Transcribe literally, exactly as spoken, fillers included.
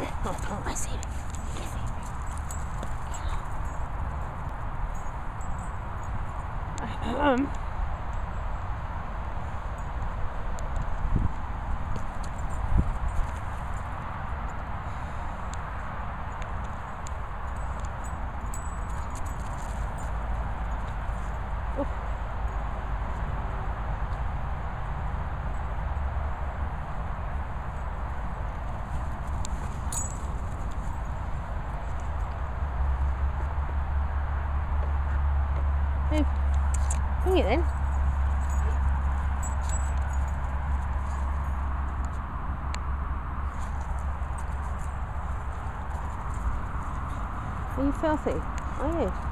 I see it. Um. Hang it then. Are you filthy? Are you?